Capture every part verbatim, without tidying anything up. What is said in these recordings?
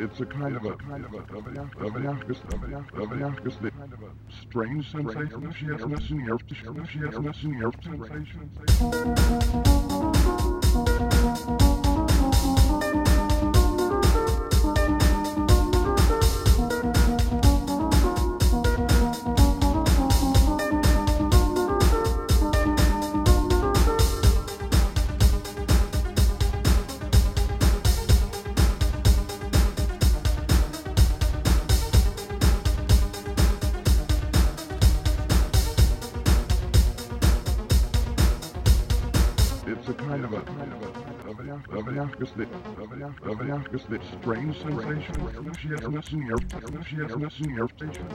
It's a kind of a strange sensation. She has missing air. She has missing air sensation. It's a kind of a kind of a of a strange sensation. She has missing air. She has missing air station.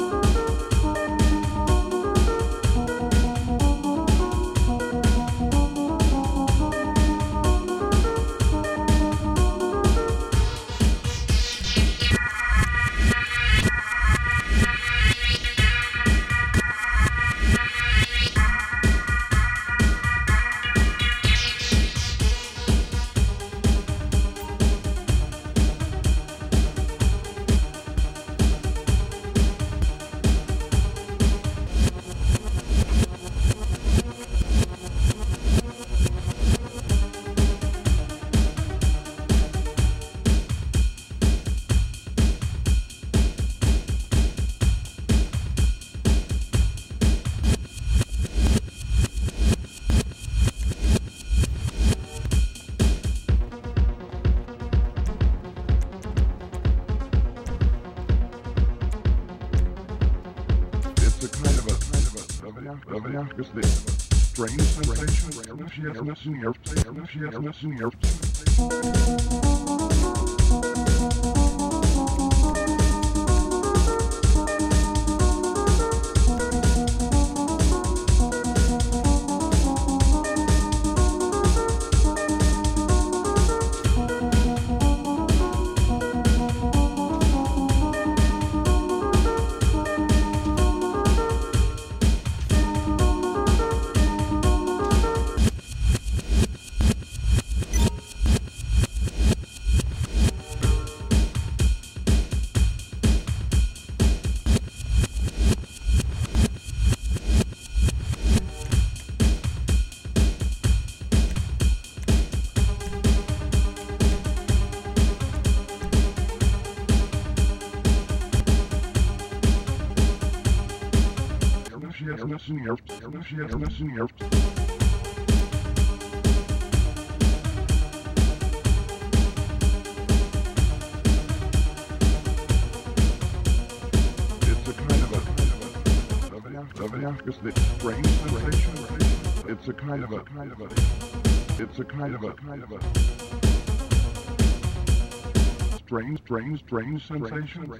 Strange sensation. She has missing air. She has missing air. She has missing air. She has missing air. It's a kind of a strange sensation. It's a kind of a kind of a. It's a kind of a kind of a. Strange, strange, strange sensation.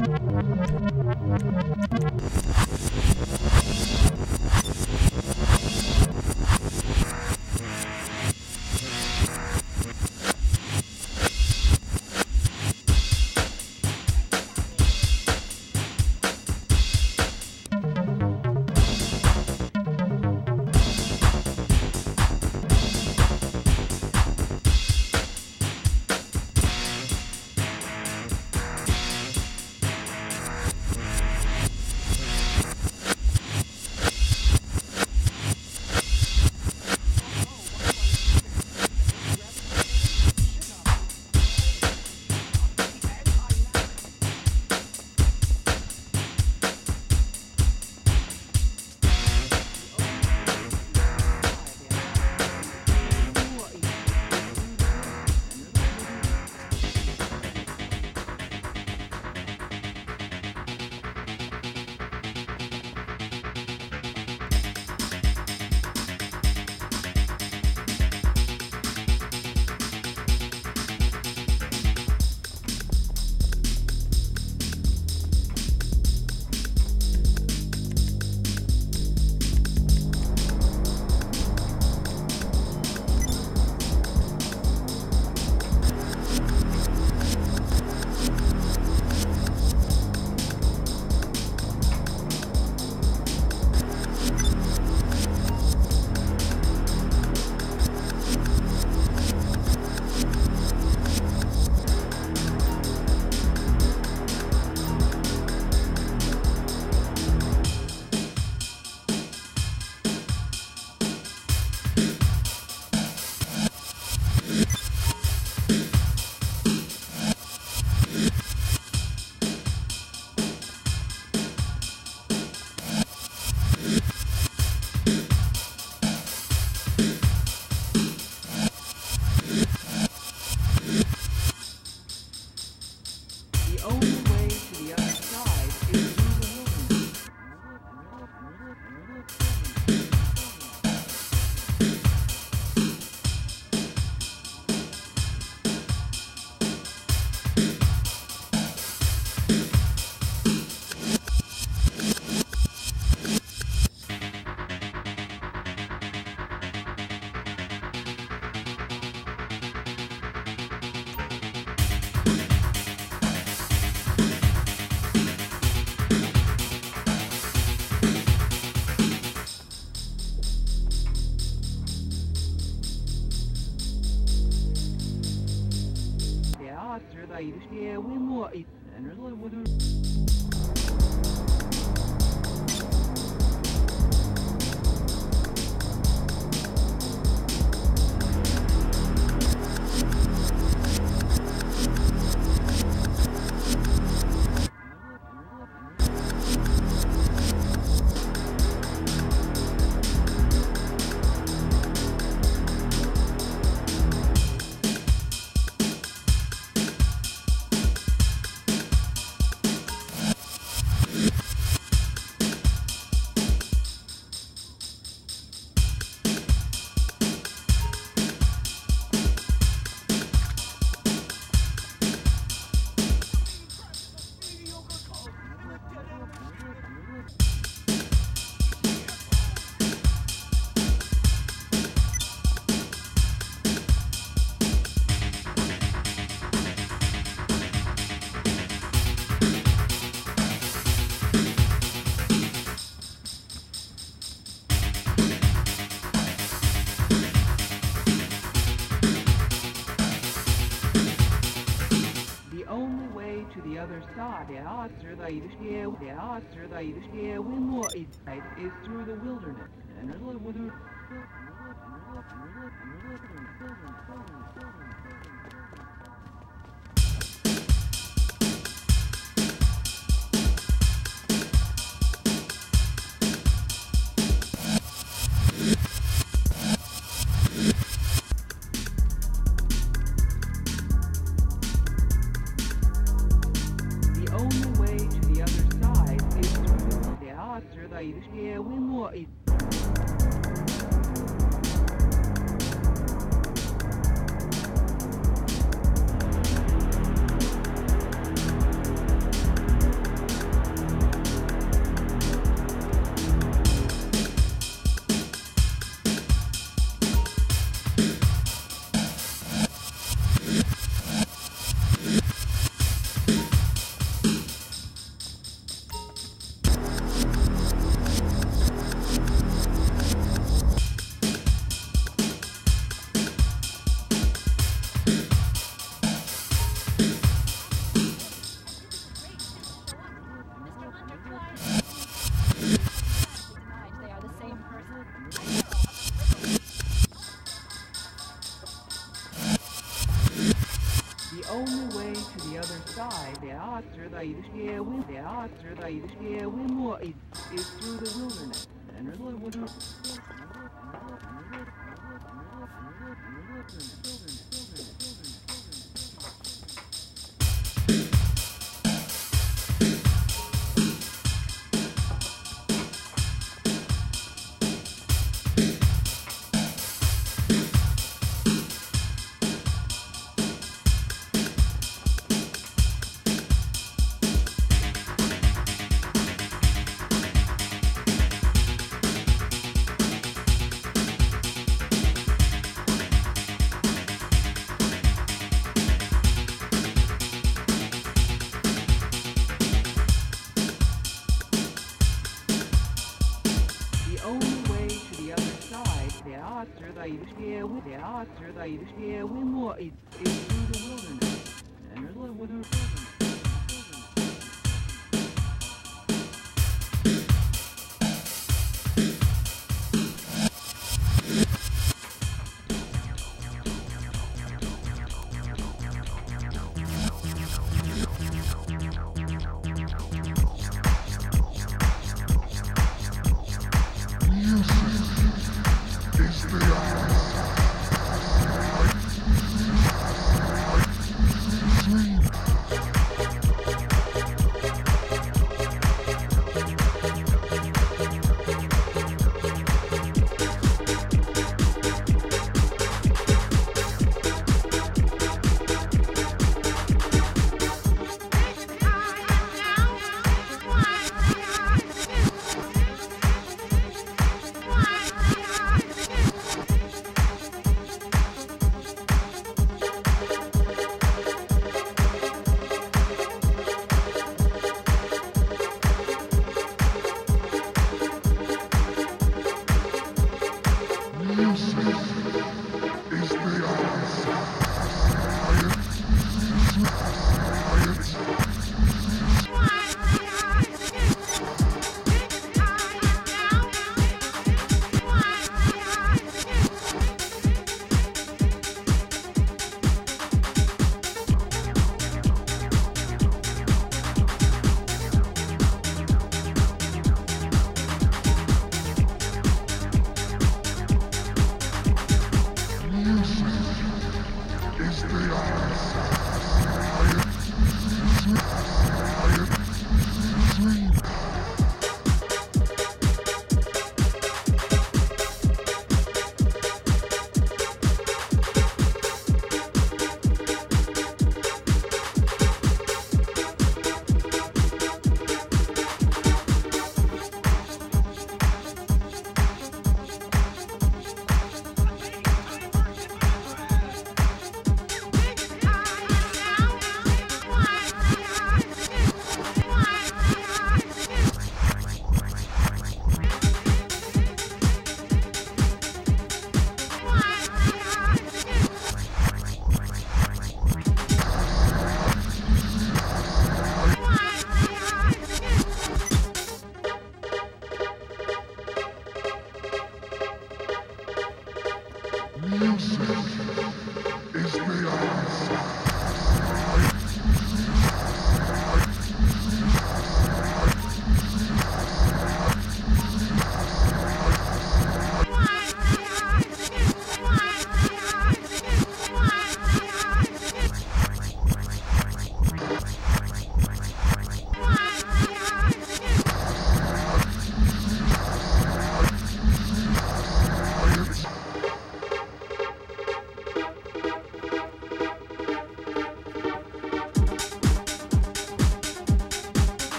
Yeah, we want it. And really, what is through the wilderness, and there's a little wilderness. Yeah, we want it. The oxer that you hear we more is through the wilderness, and the Lord would